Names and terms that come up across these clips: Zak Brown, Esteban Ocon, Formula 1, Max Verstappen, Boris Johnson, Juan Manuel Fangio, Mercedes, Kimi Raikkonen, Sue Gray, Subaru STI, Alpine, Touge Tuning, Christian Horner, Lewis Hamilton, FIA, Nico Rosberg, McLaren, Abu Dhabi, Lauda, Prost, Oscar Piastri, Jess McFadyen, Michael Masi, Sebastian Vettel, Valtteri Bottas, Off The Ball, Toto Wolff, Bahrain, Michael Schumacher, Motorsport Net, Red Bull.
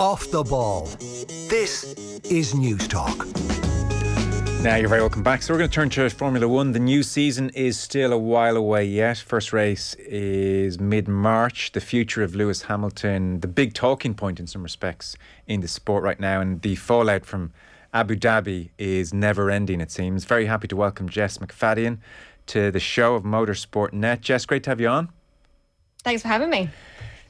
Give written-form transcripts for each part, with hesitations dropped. Off the ball. This is News Talk. Now you're very welcome back. So we're going to turn to Formula 1. The new season is still a while away yet. First race is mid-March. The future of Lewis Hamilton, the big talking point in some respects in the sport right now, and the fallout from Abu Dhabi is never-ending, it seems. Very happy to welcome Jess McFadyen to the show of Motorsport Net. Jess, great to have you on. Thanks for having me.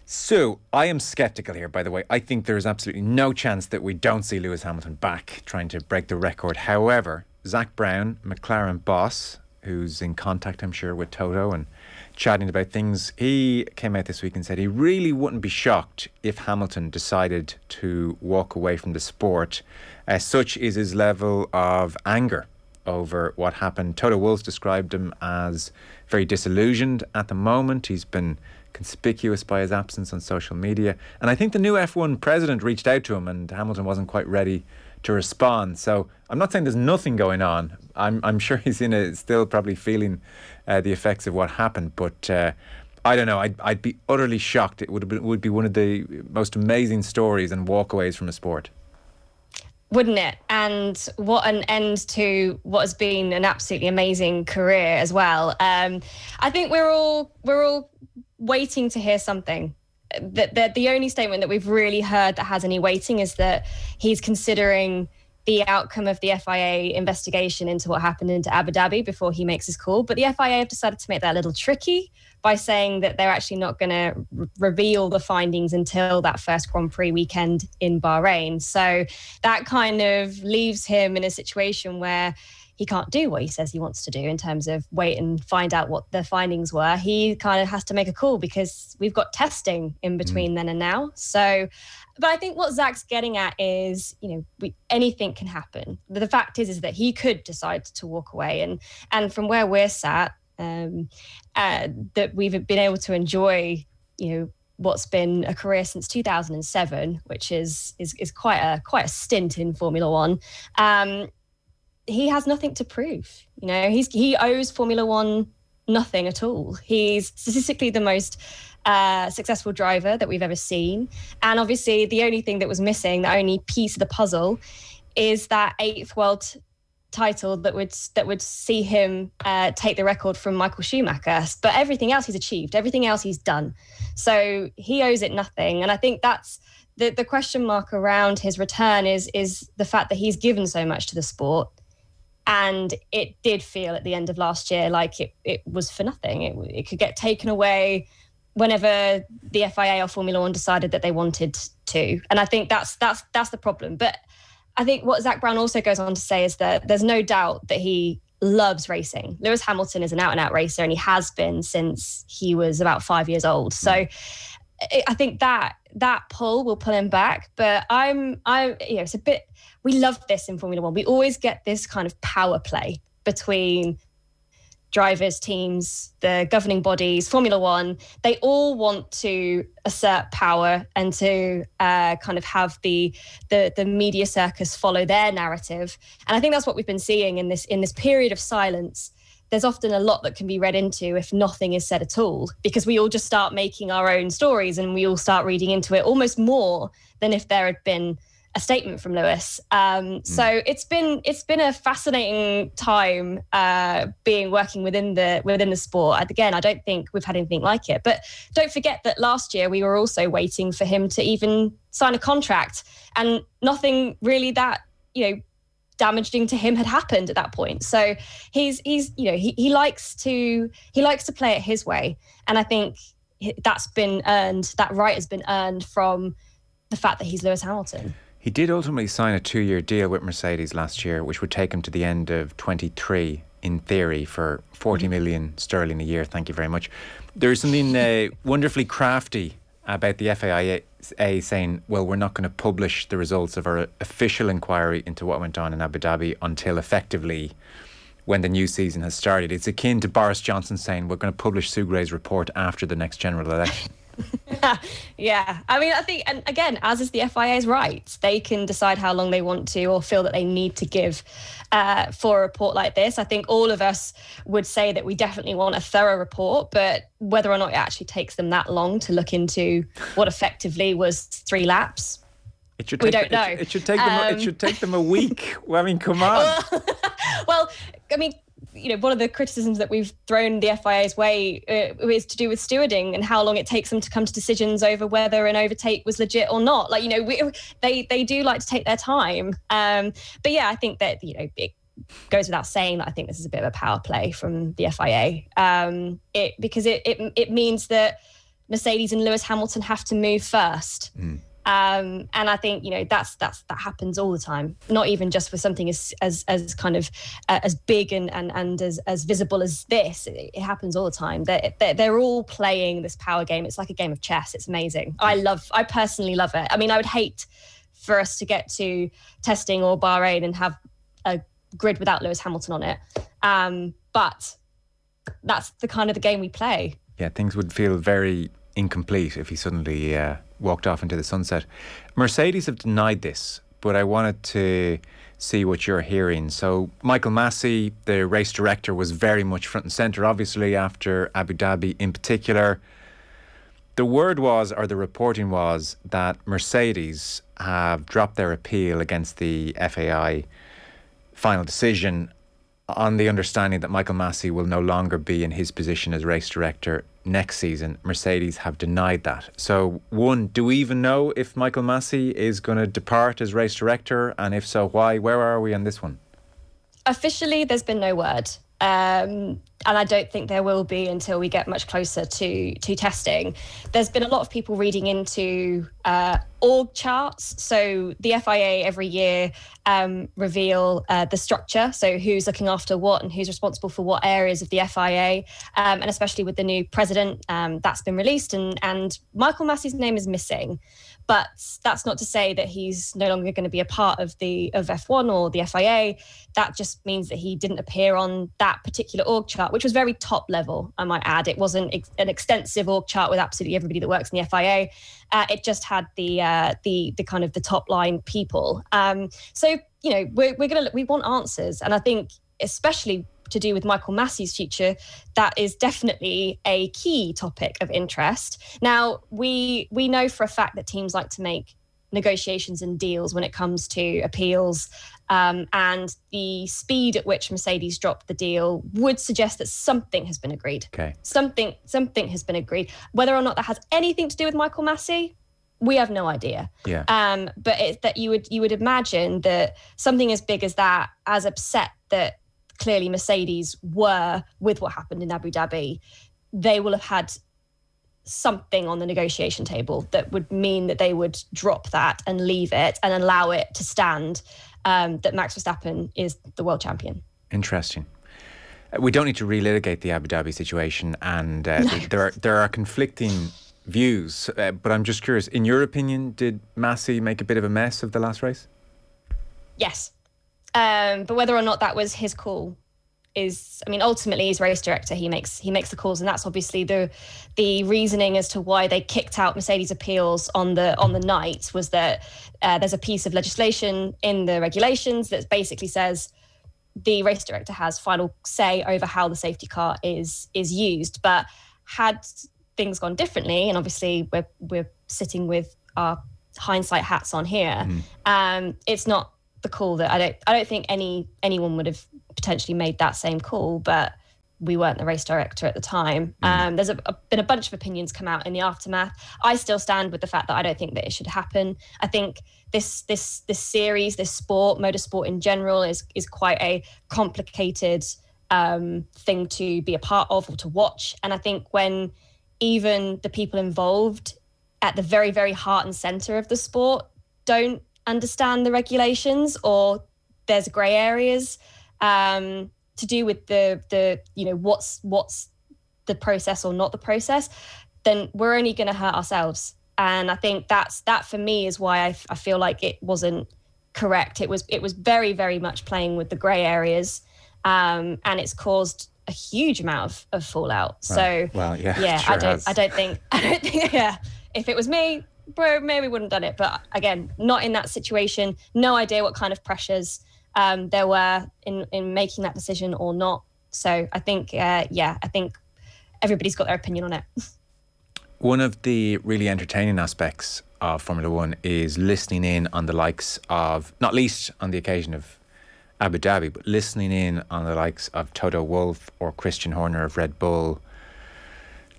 So, I am sceptical here, by the way. I think there is absolutely no chance that we don't see Lewis Hamilton back trying to break the record. However, Zak Brown, McLaren boss, who's in contact, I'm sure, with Toto and chatting about things, he came out this week and said he really wouldn't be shocked if Hamilton decided to walk away from the sport. Such is his level of anger over what happened. Toto Wolff described him as very disillusioned at the moment. He's been conspicuous by his absence on social media. And I think the new F1 president reached out to him and Hamilton wasn't quite ready to respond. So I'm not saying there's nothing going on. I'm sure he's still probably feeling the effects of what happened. But I don't know. I'd be utterly shocked. It would be one of the most amazing stories and walkaways from a sport. Wouldn't it? And what an end to what has been an absolutely amazing career as well. I think we're all waiting to hear something. The only statement that we've really heard that has any weighting is that he's considering the outcome of the FIA investigation into what happened into Abu Dhabi before he makes his call. But the FIA have decided to make that a little tricky by saying that they're actually not going to reveal the findings until that first Grand Prix weekend in Bahrain. So that kind of leaves him in a situation where he can't do what he says he wants to do in terms of wait and find out what the findings were. He kind of has to make a call because we've got testing in between then and now. So, but I think what Zak's getting at is, you know, anything can happen. The fact is that he could decide to walk away. And from where we're sat, that we've been able to enjoy, you know, what's been a career since 2007, which is quite a stint in Formula 1. He has nothing to prove. You know, he owes Formula 1 nothing at all. He's statistically the most successful driver that we've ever seen. And obviously the only thing that was missing, the only piece of the puzzle, is that 8th world title that would see him take the record from Michael Schumacher. But everything else he's achieved, everything else he's done. So he owes it nothing. And I think that's the question mark around his return is the fact that he's given so much to the sport. And it did feel at the end of last year like it was for nothing. It could get taken away whenever the FIA or Formula 1 decided that they wanted to. And I think that's the problem. But I think what Zak Brown also goes on to say is that there's no doubt that he loves racing. Lewis Hamilton is an out-and-out racer, and he has been since he was about 5 years old. So I think that pull will pull him back, but it's a bit. We love this in Formula 1. We always get this kind of power play between drivers, teams, the governing bodies, Formula 1. They all want to assert power and to kind of have the media circus follow their narrative. And I think that's what we've been seeing in this period of silence. There's often a lot that can be read into if nothing is said at all, because we all just start making our own stories and we all start reading into it almost more than if there had been a statement from Lewis. So it's been a fascinating time working within the sport. Again, I don't think we've had anything like it. But don't forget that last year we were also waiting for him to even sign a contract, and nothing really that, you know, damaging to him had happened at that point. So he's you know, he likes to play it his way, and I think that's been earned. That right has been earned from the fact that he's Lewis Hamilton. He did ultimately sign a 2-year deal with Mercedes last year, which would take him to the end of 23 in theory for 40 million sterling a year. Thank you very much. There's something wonderfully crafty about the FIA saying, well, we're not going to publish the results of our official inquiry into what went on in Abu Dhabi until effectively when the new season has started. It's akin to Boris Johnson saying, we're going to publish Sue Gray's report after the next general election. Yeah, I mean, I think, and again, as is the FIA's right, they can decide how long they want to or feel that they need to give for a report like this. I think all of us would say that we definitely want a thorough report, but whether or not it actually takes them that long to look into what effectively was 3 laps, we don't know. It should take them a week. I mean, come on. Well, I mean, you know, one of the criticisms that we've thrown the FIA's way is to do with stewarding and how long it takes them to come to decisions over whether an overtake was legit or not. Like, you know, they do like to take their time. But yeah, I think that, you know, it goes without saying that I think this is a bit of a power play from the FIA. Because it means that Mercedes and Lewis Hamilton have to move first. Mm. And I think, you know, that happens all the time, not even just with something as kind of as big and as visible as this. It happens all the time. They're all playing this power game. It's like a game of chess. It's amazing. I personally love it. I mean, I would hate for us to get to testing or Bahrain and have a grid without Lewis Hamilton on it. But that's the kind of the game we play. Yeah, things would feel very incomplete if he suddenly walked off into the sunset. Mercedes have denied this, but I wanted to see what you're hearing. So Michael Masi, the race director, was very much front and centre, obviously, after Abu Dhabi in particular. The word was, or the reporting was, that Mercedes have dropped their appeal against the FIA final decision on the understanding that Michael Masi will no longer be in his position as race director next season. Mercedes have denied that. So, one, do we even know if Michael Masi is going to depart as race director? And if so, why? Where are we on this one? Officially, there's been no word. And I don't think there will be until we get much closer to testing. There's been a lot of people reading into org charts. So the FIA every year reveal the structure. So who's looking after what and who's responsible for what areas of the FIA. And especially with the new president, that's been released. And Michael Masi's name is missing. But that's not to say that he's no longer going to be a part of F1 or the FIA. That just means that he didn't appear on that particular org chart, which was very top level, I might add. It wasn't an extensive org chart with absolutely everybody that works in the FIA. It just had the kind of the top line people. So, you know, we want answers, and I think especially to do with Michael Masi's future, that is definitely a key topic of interest. Now, we know for a fact that teams like to make negotiations and deals when it comes to appeals, and the speed at which Mercedes dropped the deal would suggest that something has been agreed. Okay. Something has been agreed. Whether or not that has anything to do with Michael Masi, we have no idea. Yeah. But it's that you would imagine that something as big as that, as upset that clearly Mercedes were with what happened in Abu Dhabi, they will have had something on the negotiation table that would mean that they would drop that and leave it and allow it to stand, that Max Verstappen is the world champion. Interesting. We don't need to relitigate the Abu Dhabi situation, and there are conflicting views, but I'm just curious, in your opinion, did Masi make a bit of a mess of the last race? Yes. But whether or not that was his call is, I mean, ultimately he's race director. He makes the calls, and that's obviously the reasoning as to why they kicked out Mercedes' appeals on the night, was that there's a piece of legislation in the regulations that basically says the race director has final say over how the safety car is used. But had things gone differently, and obviously we're sitting with our hindsight hats on here, it's not the call that I don't think anyone would have potentially made that same call, but we weren't the race director at the time. There's been a bunch of opinions come out in the aftermath. I still stand with the fact that I don't think that it should happen. I think this series, this sport, motorsport in general, is quite a complicated thing to be a part of or to watch. And I think when even the people involved at the very, very heart and center of the sport don't understand the regulations, or there's grey areas to do with the you know, what's the process or not the process, then we're only going to hurt ourselves. And I think that for me is why I feel like it wasn't correct. It was very, very much playing with the grey areas, and it's caused a huge amount of fallout. So I don't think if it was me, bro, maybe wouldn't have done it. But again, not in that situation. No idea what kind of pressures there were in making that decision or not. So I think, I think everybody's got their opinion on it. One of the really entertaining aspects of Formula One is listening in on the likes of, not least on the occasion of Abu Dhabi, but listening in on the likes of Toto Wolff or Christian Horner of Red Bull,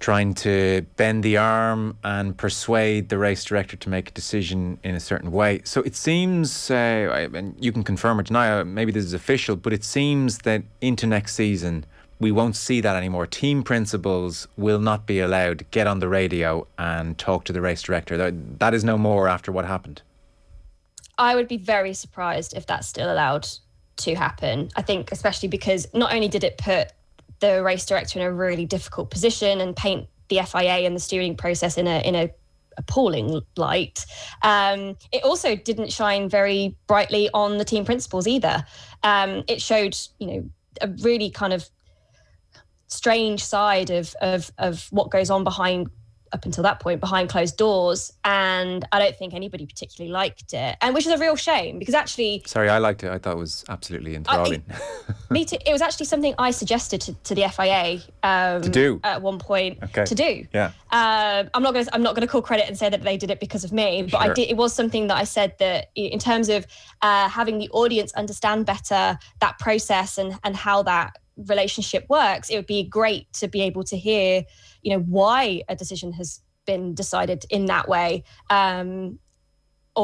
trying to bend the arm and persuade the race director to make a decision in a certain way. So it seems, and you can confirm or deny, maybe this is official, but it seems that into next season, we won't see that anymore. Team principals will not be allowed to get on the radio and talk to the race director. That is no more after what happened. I would be very surprised if that's still allowed to happen. I think especially because not only did it put the race director in a really difficult position and paint the FIA and the steering process in a appalling light, it also didn't shine very brightly on the team principals either. It showed, a really kind of strange side of what goes on behind, up until that point, behind closed doors, and I don't think anybody particularly liked it, and which is a real shame, because actually... Sorry, I liked it. I thought it was absolutely enthralling. Me too. It was actually something I suggested to the FIA to do at one point. Okay. To do. Yeah. I'm not going to call credit and say that they did it because of me, but sure. I did. It was something that I said, that in terms of having the audience understand better that process and how that relationship works, it would be great to be able to hear why a decision has been decided in that way, or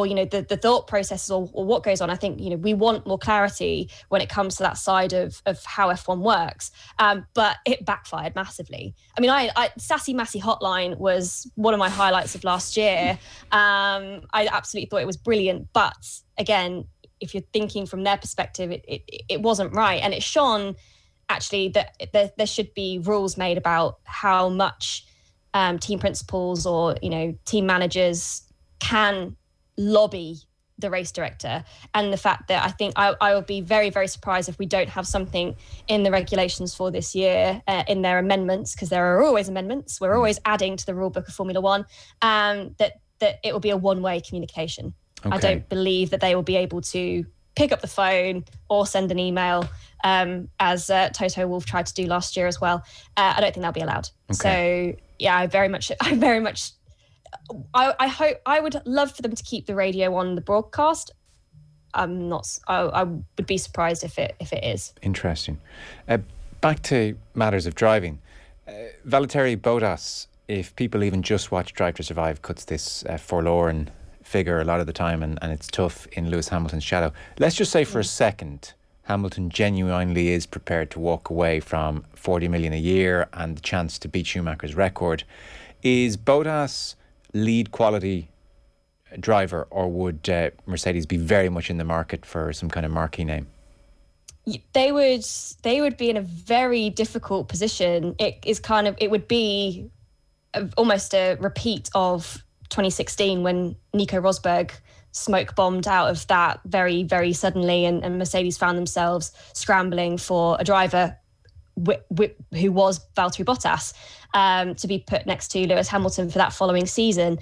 the thought processes or what goes on. I think we want more clarity when it comes to that side of how F1 works, but it backfired massively. I mean, I Sassy Massy Hotline was one of my highlights of last year. I absolutely thought it was brilliant, but again, if you're thinking from their perspective, it wasn't right, and it shone actually that there should be rules made about how much team principals or team managers can lobby the race director. And the fact that I think I would be very, very surprised if we don't have something in the regulations for this year, in their amendments, because there are always amendments. We're always adding to the rule book of Formula One, that it will be a one-way communication. Okay. I don't believe that they will be able to pick up the phone or send an email, as Toto Wolff tried to do last year as well. I don't think that'll be allowed. Okay. So yeah, I hope, I would love for them to keep the radio on the broadcast. I would be surprised if it is. Interesting. Back to matters of driving. Valtteri Bottas, if people even just watch Drive to Survive, cuts this forlorn figure a lot of the time, and it's tough in Lewis Hamilton's shadow. Let's just say for a second, Hamilton genuinely is prepared to walk away from 40 million a year and the chance to beat Schumacher's record. Is Bottas lead quality driver, or would Mercedes be very much in the market for some kind of marquee name? They would be in a very difficult position. It would be almost a repeat of 2016, when Nico Rosberg smoke bombed out of that very, very suddenly, and Mercedes found themselves scrambling for a driver who was Valtteri Bottas, to be put next to Lewis Hamilton for that following season,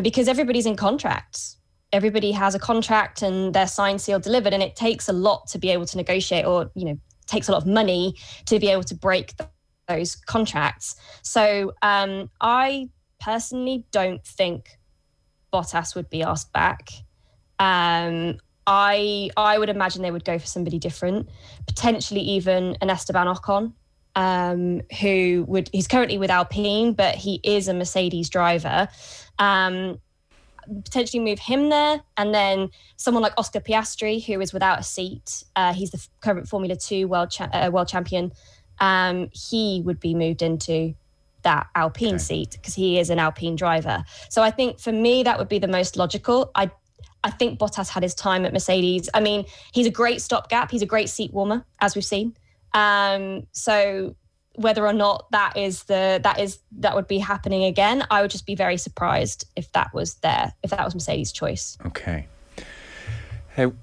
because everybody's in contracts. Everybody has a contract and they're signed, sealed, delivered, and it takes a lot to be able to negotiate, or takes a lot of money to be able to break those contracts. So I personally don't think Bottas would be asked back. I would imagine they would go for somebody different, potentially even an Esteban Ocon, who's currently with Alpine, but he is a Mercedes driver. Potentially move him there, and then someone like Oscar Piastri, who is without a seat. He's the current Formula 2 world champion. He would be moved into that Alpine seat, because he is an Alpine driver. So I think for me, that would be the most logical. I think Bottas had his time at Mercedes. I mean, he's a great stopgap. He's a great seat warmer, as we've seen. So whether or not that would be happening again, I would just be very surprised if that was Mercedes' choice. Okay.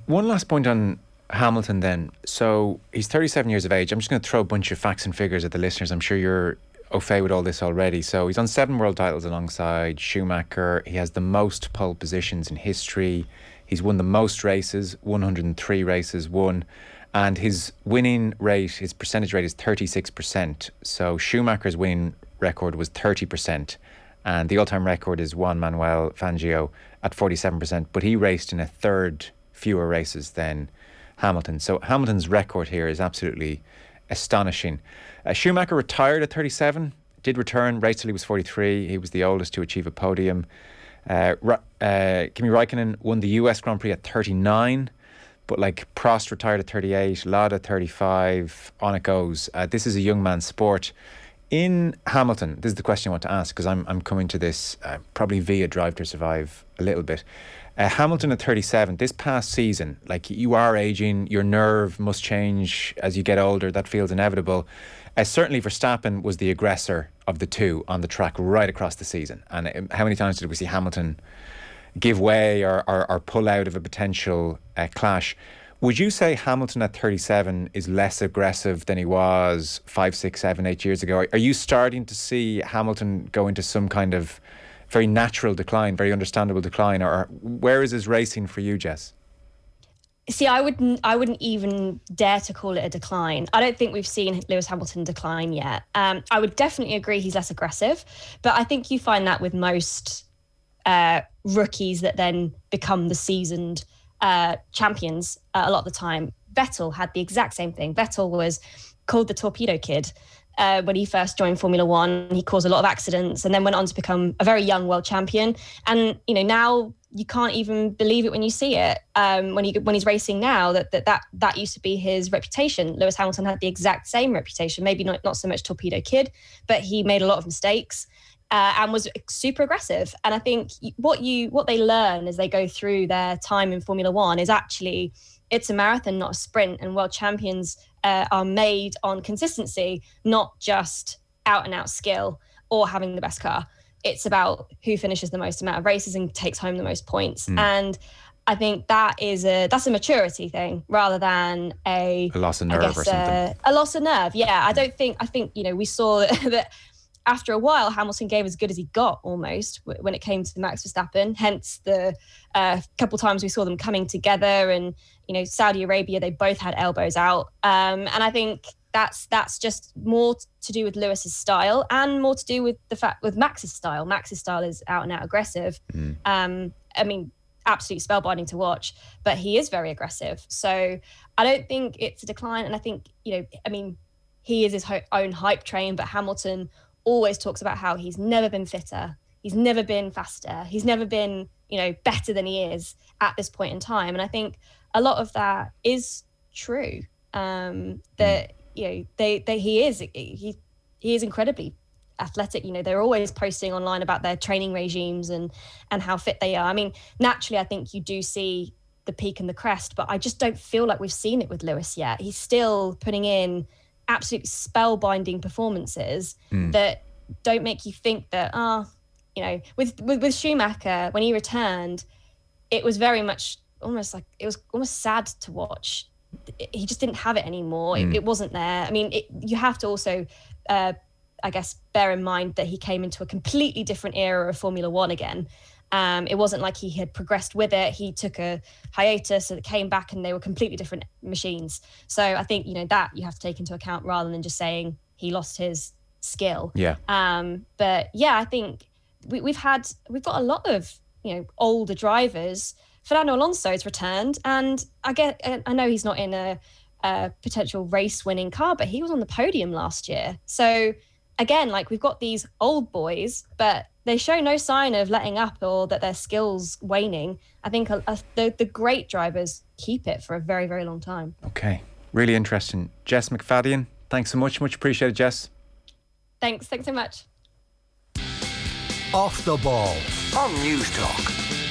One last point on Hamilton then. So he's 37 years of age. I'm just going to throw a bunch of facts and figures at the listeners. I'm sure you're au fait with all this already. So he's on 7 world titles alongside Schumacher. He has the most pole positions in history. He's won the most races, 103 races won. And his winning rate, his percentage rate is 36%. So Schumacher's winning record was 30%. And the all-time record is Juan Manuel Fangio at 47%. But he raced in a third fewer races than Hamilton. So Hamilton's record here is absolutely astonishing. Schumacher retired at 37, did return, raced till he was 43. He was the oldest to achieve a podium. Kimi Raikkonen won the US Grand Prix at 39, but like Prost retired at 38, Lauda 35, on it goes. This is a young man's sport. In Hamilton, this is the question I want to ask, because I'm coming to this probably via Drive to Survive a little bit. Hamilton at 37, this past season, like, you are aging, your nerve must change as you get older, that feels inevitable. Certainly Verstappen was the aggressor of the two on the track right across the season. And how many times did we see Hamilton give way or pull out of a potential clash? Would you say Hamilton at 37 is less aggressive than he was 5, 6, 7, 8 years ago? Are you starting to see Hamilton go into some kind of very natural decline, very understandable decline? Or where is his racing for you, Jess? See, I wouldn't even dare to call it a decline. I don't think we've seen Lewis Hamilton decline yet. I would definitely agree he's less aggressive, but I think you find that with most rookies that then become the seasoned champions a lot of the time. Vettel had the exact same thing. Vettel was called the Torpedo Kid when he first joined Formula 1. He caused a lot of accidents and then went on to become a very young world champion. And, you know, now you can't even believe it when you see it. When he's racing now, that used to be his reputation. Lewis Hamilton had the exact same reputation. Maybe not so much Torpedo Kid, but he made a lot of mistakes. And was super aggressive. And I think what they learn as they go through their time in Formula 1 is actually it's a marathon, not a sprint. And world champions are made on consistency, not just out and out skill or having the best car. It's about who finishes the most amount of races and takes home the most points. And I think that's a maturity thing rather than a loss of nerve, or something. A loss of nerve. Yeah, I think, you know, we saw that after a while, Hamilton gave as good as he got almost when it came to Max Verstappen, hence the couple times we saw them coming together. And, you know, Saudi Arabia, they both had elbows out. And I think that's just more to do with Lewis's style and more to do with the fact with Max's style. Max's style is out and out aggressive. I mean, absolute spellbinding to watch, but he is very aggressive. So I don't think it's a decline. And I think, you know, I mean, he is his own hype train, but Hamilton always talks about how he's never been fitter, he's never been faster, he's never been, you know, better than he is at this point in time. And I think a lot of that is true. That, you know, he is incredibly athletic. You know, they're always posting online about their training regimes and how fit they are. I mean, naturally, I think you do see the peak and the crest, but I just don't feel like we've seen it with Lewis yet. He's still putting in absolutely spellbinding performances that don't make you think that, you know, with Schumacher, when he returned, it was very much almost sad to watch. He just didn't have it anymore. It wasn't there. I mean, you have to also, I guess, bear in mind that he came into a completely different era of Formula 1 again. It wasn't like he had progressed with it. He took a hiatus and it came back and they were completely different machines. So I think, you know, that you have to take into account rather than just saying he lost his skill. Yeah. But yeah, I think we've got a lot of, you know, older drivers. Fernando Alonso's returned, and I know he's not in a potential race winning car, but he was on the podium last year. So again, like, we've got these old boys, but they show no sign of letting up or that their skills waning. I think the great drivers keep it for a very, very long time. Okay, really interesting. Jess McFadyen, thanks so much. Much appreciated, Jess. Thanks so much. Off the Ball on News Talk.